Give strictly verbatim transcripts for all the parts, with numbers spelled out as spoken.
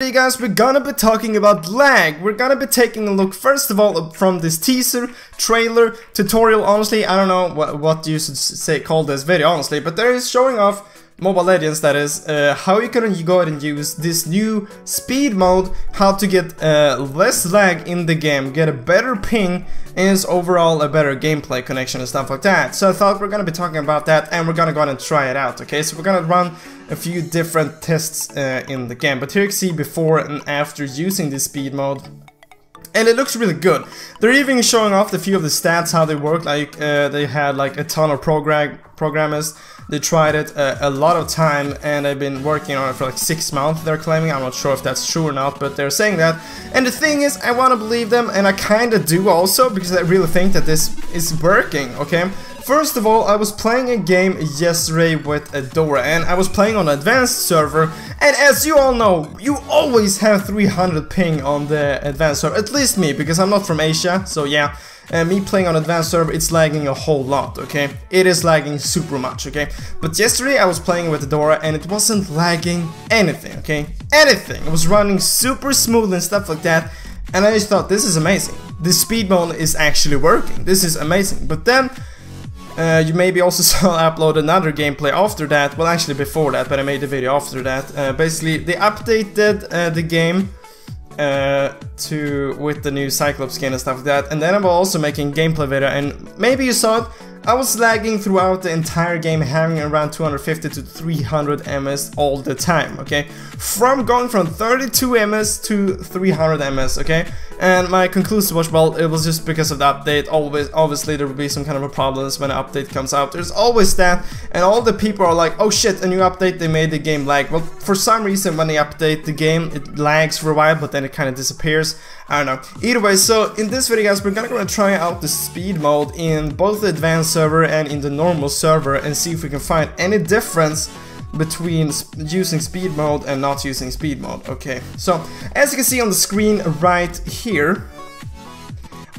Hey guys, we're gonna be talking about lag. We're gonna be taking a look first of all from this teaser, trailer, tutorial. Honestly, I don't know what, what you should say call this video honestly, but there is showing off Mobile Legends, that is, uh, how you can go ahead and use this new speed mode, how to get uh, less lag in the game, get a better ping, and it's overall a better gameplay connection and stuff like that. So I thought we're gonna be talking about that, and we're gonna go ahead and try it out, okay? So we're gonna run a few different tests uh, in the game, but here you can see before and after using this speed mode. And it looks really good. They're even showing off a few of the stats, how they work. Like uh, they had like a ton of program programmers. They tried it uh, a lot of time, and they've been working on it for like six months. They're claiming. I'm not sure if that's true or not, but they're saying that. And the thing is, I want to believe them, and I kind of do also, because I really think that this is working. Okay. First of all, I was playing a game yesterday with Adora, and I was playing on an advanced server, and as you all know, you always have three hundred ping on the advanced server, at least me, because I'm not from Asia, so yeah. And me playing on advanced server, it's lagging a whole lot, okay? It is lagging super much, okay? But yesterday I was playing with Adora, and it wasn't lagging anything, okay? Anything! It was running super smooth and stuff like that, and I just thought, this is amazing. This speed mode is actually working, this is amazing. But then, Uh, you maybe also saw I upload another gameplay after that, well actually before that, but I made the video after that. Uh, basically, they updated uh, the game uh, to with the new Cyclops skin and stuff like that, and then I'm also making gameplay video, and maybe you saw it, I was lagging throughout the entire game, having around two hundred fifty to three hundred M S all the time, okay? From going from thirty-two M S to three hundred M S, okay? And my conclusive was, well, it was just because of the update. Always, obviously there will be some kind of a problems when an update comes out. There's always that, and all the people are like, oh shit, a new update, they made the game lag. Well, for some reason when they update the game, it lags for a while, but then it kind of disappears. I don't know. Either way, so in this video guys, we're gonna go and try out the speed mode in both the advanced server and in the normal server, and see if we can find any difference between using speed mode and not using speed mode. Okay, so as you can see on the screen right here,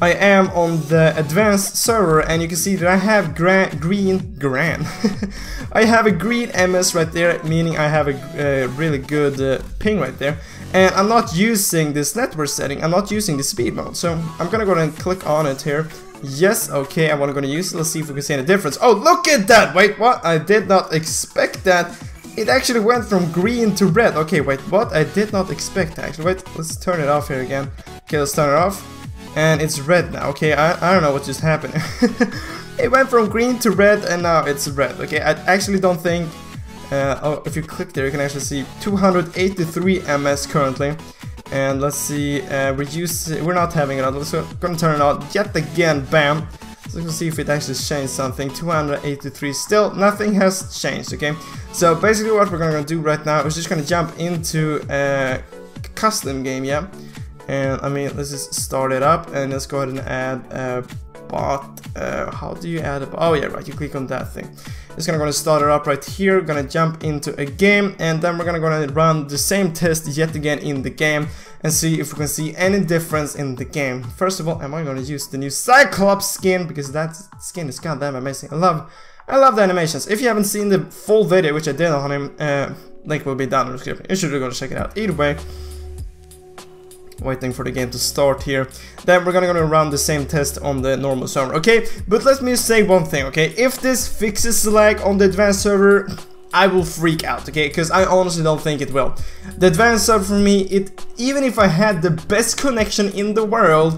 I am on the advanced server, and you can see that I have gran green gran I have a green M S right there, meaning I have a uh, really good uh, ping right there, and I'm not using this network setting, I'm not using the speed mode. So I'm gonna go ahead and click on it here. Yes, okay, I want to go to use it. Let's see if we can see any difference. Oh, look at that! Wait, what? I did not expect that. It actually went from green to red. Okay, wait, what? I did not expect that. Actually, wait, let's turn it off here again. Okay, let's turn it off. And it's red now. Okay, I, I don't know what just happened. It went from green to red, and now it's red. Okay, I actually don't think... Uh, oh, if you click there, you can actually see two hundred eighty-three M S currently. And let's see, uh, we're, using, we're not having it on, so I'm gonna turn it on yet again, bam! So we can see if it actually changed something. Two hundred eighty-three, still nothing has changed, okay? So basically what we're gonna do right now is just gonna jump into a custom game, yeah? And I mean, let's just start it up, and let's go ahead and add a bot. Uh, how do you add a bot? Oh yeah, right, you click on that thing. Just gonna, gonna start it up right here, we're gonna jump into a game, and then we're gonna, gonna run the same test yet again in the game, and see if we can see any difference in the game. First of all, am I gonna use the new Cyclops skin, because that skin is goddamn amazing. I love I love the animations. If you haven't seen the full video, which I did on him, uh, link will be down in the description, you should go to check it out. Either way, waiting for the game to start here. Then we're gonna, gonna run the same test on the normal server, okay? But let me say one thing, okay? If this fixes lag on the advanced server, I will freak out, okay? Because I honestly don't think it will. The advanced server for me, it even if I had the best connection in the world,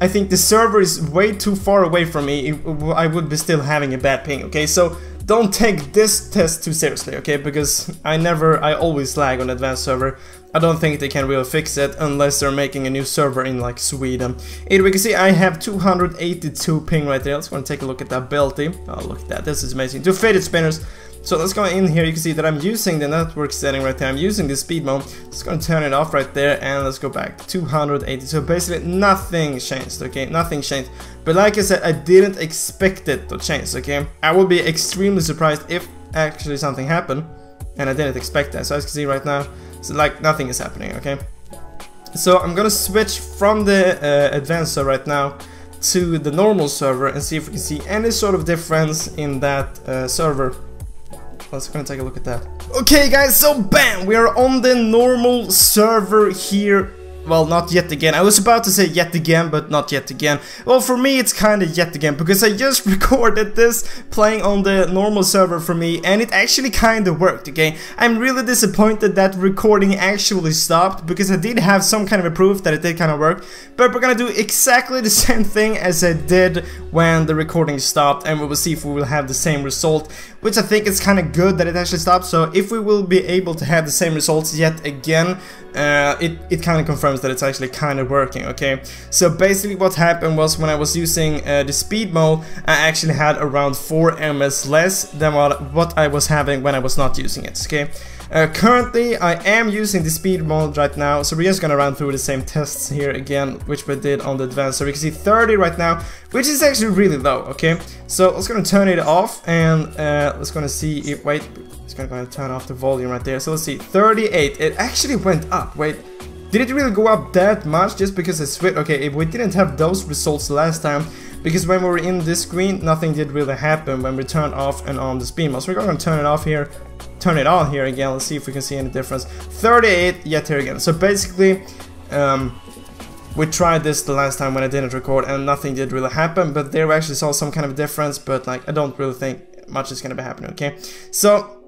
I think the server is way too far away from me. It, I would be still having a bad ping, okay? So don't take this test too seriously, okay? Because I never, I always lag on advanced server. I don't think they can really fix it unless they're making a new server in like Sweden. Either we can see I have two hundred eighty-two ping right there. Let's go and take a look at that ability. Oh, look at that, this is amazing. Two faded spinners. So let's go in here, you can see that I'm using the network setting right there, I'm using the speed mode. Just gonna turn it off right there, and let's go back to two hundred eighty. So basically nothing changed, okay? Nothing changed. But like I said, I didn't expect it to change, okay? I would be extremely surprised if actually something happened, and I didn't expect that. So as you can see right now, so like nothing is happening, okay? So I'm gonna switch from the uh, advanced server right now to the normal server, and see if we can see any sort of difference in that uh, server. Let's go and take a look at that. Okay guys, so bam, we are on the normal server here. Well, not yet again. I was about to say yet again, but not yet again. Well, for me, it's kind of yet again, because I just recorded this playing on the normal server for me, and it actually kind of worked, okay? I'm really disappointed that recording actually stopped, because I did have some kind of a proof that it did kind of work, but we're gonna do exactly the same thing as I did when the recording stopped, and we will see if we will have the same result, which I think is kind of good that it actually stopped, so if we will be able to have the same results yet again, uh, it, it kind of confirms that it's actually kind of working, okay? So basically what happened was, when I was using uh, the speed mode, I actually had around four M S less than what, what I was having when I was not using it, okay? Uh, currently I am using the speed mode right now, so we're just gonna run through the same tests here again, which we did on the advanced. So we can see thirty right now, which is actually really low, okay? So let's gonna turn it off, and uh, let's gonna see if, wait, it's gonna go ahead and turn off the volume right there. So let's see, thirty-eight, it actually went up, wait. Did it really go up that much just because I switched? Okay, if we didn't have those results last time, because when we were in this screen, nothing did really happen when we turned off and on the speed mode. So we're going to turn it off here, turn it on here again. Let's see if we can see any difference. thirty-eight, yet here again. So basically, um, we tried this the last time when I didn't record, and nothing did really happen. But there we actually saw some kind of difference, but like I don't really think much is going to be happening, okay? So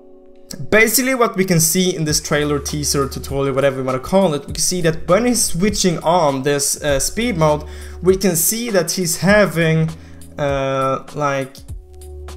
basically what we can see in this trailer, teaser, tutorial, whatever you want to call it, we can see that when he's switching on this uh, speed mode, we can see that he's having uh, like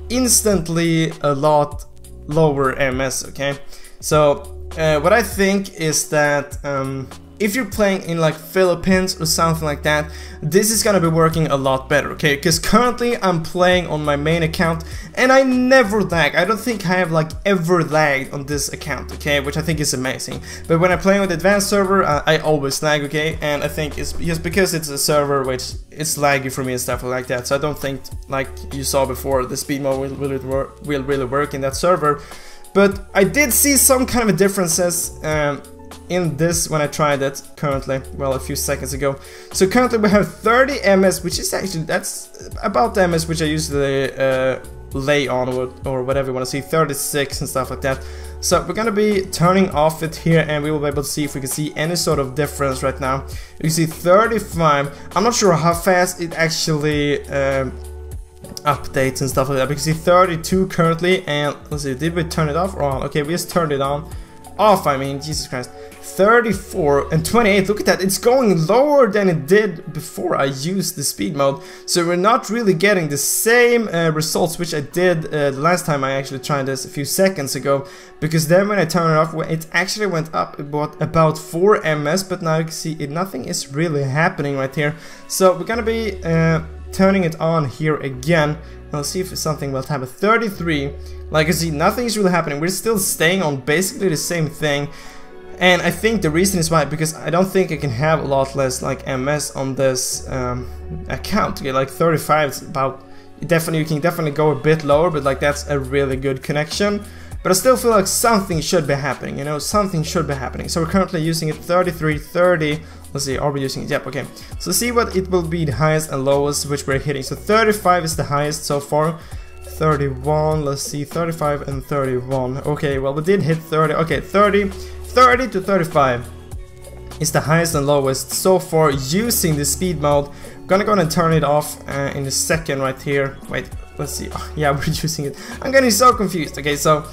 instantly a lot lower M S, okay? So uh, what I think is that um, if you're playing in like Philippines or something like that, this is gonna be working a lot better, okay? Because currently I'm playing on my main account and I never lag. I don't think I have like ever lagged on this account, okay? Which I think is amazing. But when I play on the advanced server, uh, I always lag, okay? And I think it's just because it's a server which it's laggy for me and stuff like that. So I don't think, like you saw before, the speed mode will, will, work, will really work in that server. But I did see some kind of differences um, in this when I tried it currently, well, a few seconds ago. So currently we have thirty M S, which is actually, that's about the M S which I usually uh, lay on or, or whatever you want to see, thirty-six and stuff like that. So we're gonna be turning off it here, and we will be able to see if we can see any sort of difference right now. You can see thirty-five, I'm not sure how fast it actually um, updates and stuff like that. We can see thirty-two currently, and let's see, did we turn it off or on? Okay, we just turned it on. Off, I mean, Jesus Christ. thirty-four and twenty-eight, look at that, it's going lower than it did before I used the speed mode. So we're not really getting the same uh, results which I did uh, the last time I actually tried this a few seconds ago, because then when I turn it off, it actually went up about, about four M S, but now you can see it, nothing is really happening right here. So we're gonna be uh, turning it on here again. Let's see if something will happen. thirty-three, like I see, nothing's really happening. We're still staying on basically the same thing, and I think the reason is why, because I don't think I can have a lot less like M S on this um, account. Okay, like thirty-five is about, definitely you can definitely go a bit lower, but like that's a really good connection. But I still feel like something should be happening, you know, something should be happening. So we're currently using it thirty-three, thirty, let's see, are we using it? Yep, okay. So see what it will be, the highest and lowest which we're hitting. So thirty-five is the highest so far, thirty-one, let's see, thirty-five and thirty-one. Okay, well we did hit thirty, okay, thirty, thirty to thirty-five is the highest and lowest so far using the speed mode. I'm gonna go and turn it off uh, in a second right here. Wait, let's see, oh, yeah, we're using it. I'm getting so confused, okay, so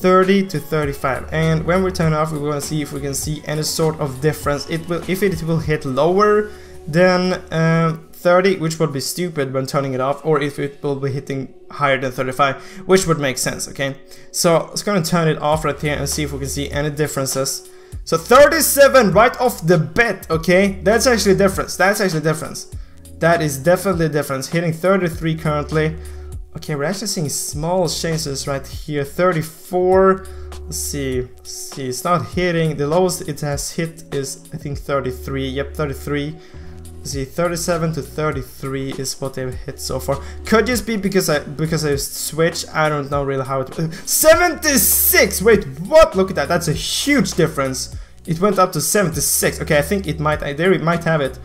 thirty to thirty-five, and when we turn off, we're going to see if we can see any sort of difference. It will, if it will hit lower than uh, thirty, which would be stupid when turning it off, or if it will be hitting higher than thirty-five, which would make sense, okay? So it's going to turn it off right here and see if we can see any differences. So thirty-seven right off the bat, okay? That's actually a difference, that's actually a difference. That is definitely a difference, hitting thirty-three currently. Okay, we're actually seeing small changes right here, thirty-four, let's see, let's see, it's not hitting, the lowest it has hit is, I think, thirty-three, yep, thirty-three, let's see, thirty-seven to thirty-three is what they've hit so far. Could just be because I, because I switched, I don't know really how it, seventy-six, wait, what, look at that, that's a huge difference, it went up to seventy-six, okay, I think it might, there it might have it.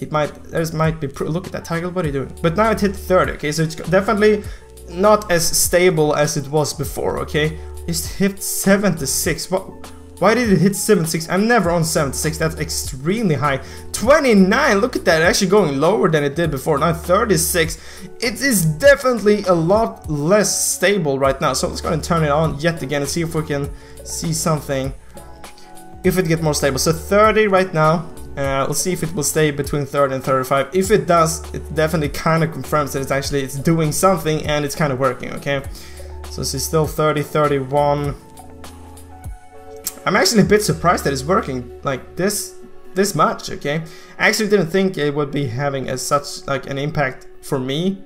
It might, there's might be, look at that title, what are you doing? But now it hit thirty, okay, so it's definitely not as stable as it was before, okay? It hit seventy-six. What? Why did it hit seventy-six? I'm never on seventy-six. That's extremely high. twenty-nine. Look at that. Actually going lower than it did before. Now thirty-six. It is definitely a lot less stable right now. So let's go and turn it on yet again and see if we can see something. If it gets more stable. So thirty right now. Uh, let's see if it will stay between thirty and thirty-five. If it does, it definitely kind of confirms that it's actually it's doing something and it's kind of working. Okay. So she's still thirty, thirty-one. I'm actually a bit surprised that it's working like this this much, okay? I actually didn't think it would be having as such like an impact for me.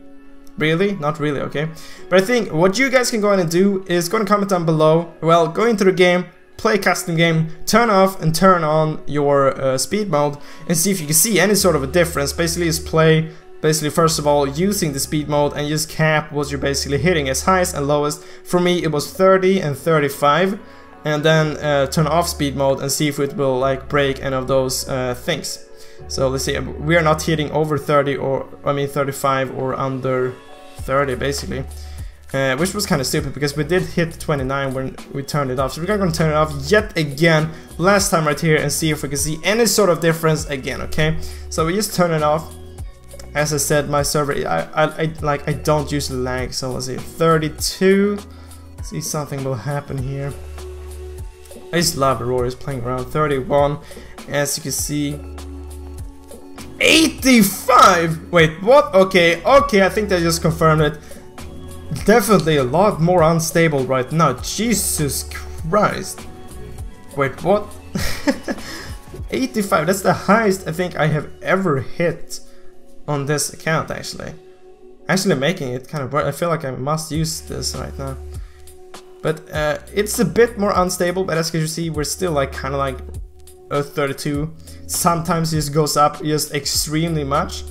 Really? Not really, okay? But I think what you guys can go ahead and do is go and comment down below. Well, go into the game, play a custom game, turn off and turn on your uh, speed mode and see if you can see any sort of a difference. Basically, just play... Basically, first of all, using the speed mode and just cap what you're basically hitting as highest and lowest. For me, it was thirty and thirty-five. And then uh, turn off speed mode and see if it will like break any of those uh, things. So let's see, we are not hitting over thirty or, I mean, thirty-five or under thirty basically. Uh, which was kind of stupid because we did hit twenty-nine when we turned it off. So we're going to turn it off yet again, last time right here, and see if we can see any sort of difference again, okay? So we just turn it off. As I said, my server, I, I, I like, I don't usually lag. So let's see, thirty-two. Let's see, something will happen here. I just love Adora's playing around. thirty-one, as you can see. eighty-five. Wait, what? Okay, okay. I think they just confirmed it. Definitely a lot more unstable right now. Jesus Christ. Wait, what? eighty-five. That's the highest I think I have ever hit on this account, actually. Actually making it kind of work. I feel like I must use this right now. But uh, it's a bit more unstable, but as you see, we're still like kind of like a thirty-two. Sometimes it just goes up just extremely much.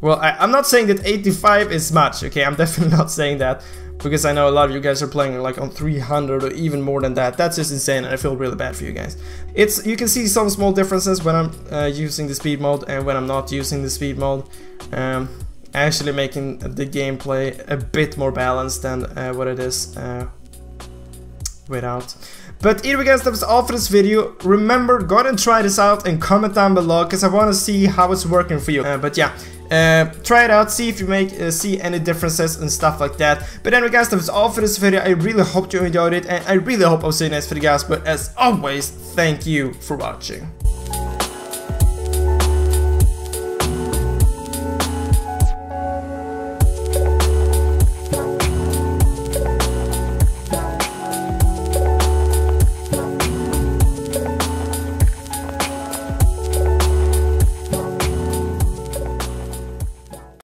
Well, I, I'm not saying that eighty-five is much, okay? I'm definitely not saying that, because I know a lot of you guys are playing like on three hundred or even more than that. That's just insane, and I feel really bad for you guys. It's, you can see some small differences when I'm uh, using the speed mode and when I'm not using the speed mode. Um, actually making the gameplay a bit more balanced than uh, what it is uh, without. But anyway guys, that was all for this video. Remember, go ahead and try this out and comment down below, because I want to see how it's working for you. Uh, but yeah, uh, try it out, see if you make uh, see any differences and stuff like that. But anyway guys, that was all for this video. I really hope you enjoyed it, and I really hope I'll see you next video guys. But as always, thank you for watching.